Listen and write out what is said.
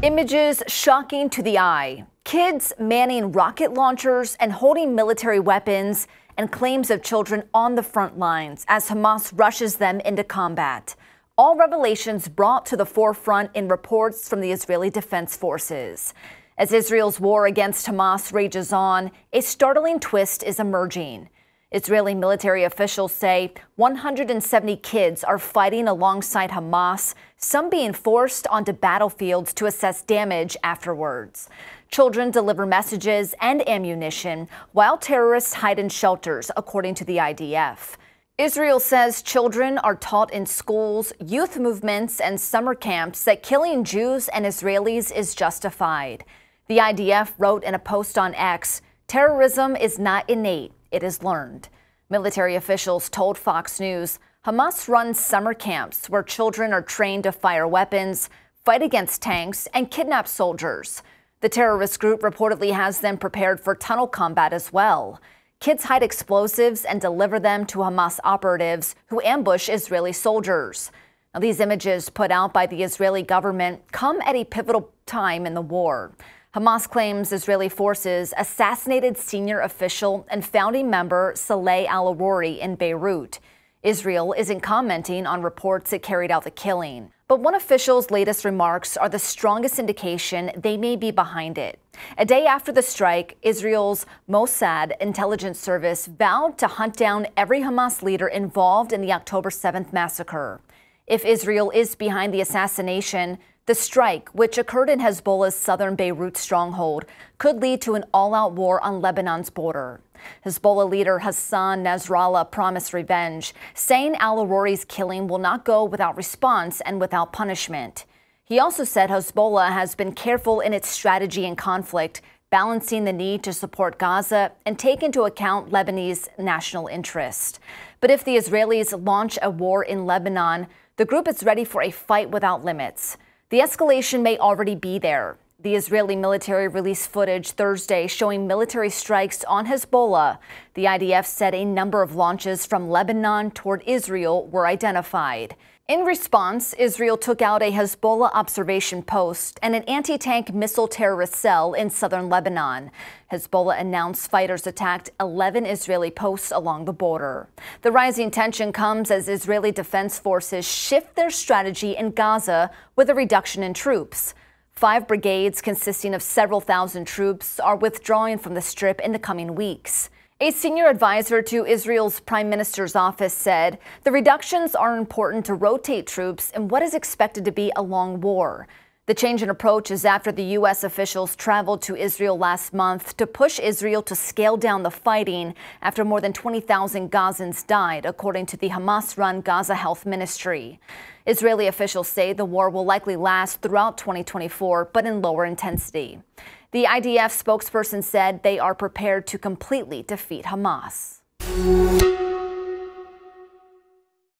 Images shocking to the eye. Kids manning rocket launchers and holding military weapons, and claims of children on the front lines as Hamas rushes them into combat. All revelations brought to the forefront in reports from the Israeli Defense Forces. As Israel's war against Hamas rages on, a startling twist is emerging. Israeli military officials say 170 kids are fighting alongside Hamas, some being forced onto battlefields to assess damage afterwards. Children deliver messages and ammunition while terrorists hide in shelters, according to the IDF. Israel says children are taught in schools, youth movements, and summer camps that killing Jews and Israelis is justified. The IDF wrote in a post on X, "Terrorism is not innate. It is learned." Military officials told Fox News Hamas runs summer camps where children are trained to fire weapons, fight against tanks, and kidnap soldiers. The terrorist group reportedly has them prepared for tunnel combat as well. Kids hide explosives and deliver them to Hamas operatives who ambush Israeli soldiers. Now, these images put out by the Israeli government come at a pivotal time in the war. Hamas claims Israeli forces assassinated senior official and founding member Saleh al-Aruri in Beirut. Israel isn't commenting on reports it carried out the killing. But one official's latest remarks are the strongest indication they may be behind it. A day after the strike, Israel's Mossad intelligence service vowed to hunt down every Hamas leader involved in the October 7th massacre. If Israel is behind the assassination, the strike, which occurred in Hezbollah's southern Beirut stronghold, could lead to an all-out war on Lebanon's border. Hezbollah leader Hassan Nasrallah promised revenge, saying al-Aruri's killing will not go without response and without punishment. He also said Hezbollah has been careful in its strategy in conflict, balancing the need to support Gaza and take into account Lebanese national interest. But if the Israelis launch a war in Lebanon, the group is ready for a fight without limits. The escalation may already be there. The Israeli military released footage Thursday showing military strikes on Hezbollah. The IDF said a number of launches from Lebanon toward Israel were identified. In response, Israel took out a Hezbollah observation post and an anti-tank missile terrorist cell in southern Lebanon. Hezbollah announced fighters attacked 11 Israeli posts along the border. The rising tension comes as Israeli defense forces shift their strategy in Gaza with a reduction in troops. 5 brigades consisting of several thousand troops are withdrawing from the Strip in the coming weeks. A senior advisor to Israel's prime minister's office said the reductions are important to rotate troops in what is expected to be a long war. The change in approach is after the U.S. officials traveled to Israel last month to push Israel to scale down the fighting after more than 20,000 Gazans died, according to the Hamas-run Gaza Health Ministry. Israeli officials say the war will likely last throughout 2024, but in lower intensity. The IDF spokesperson said they are prepared to completely defeat Hamas.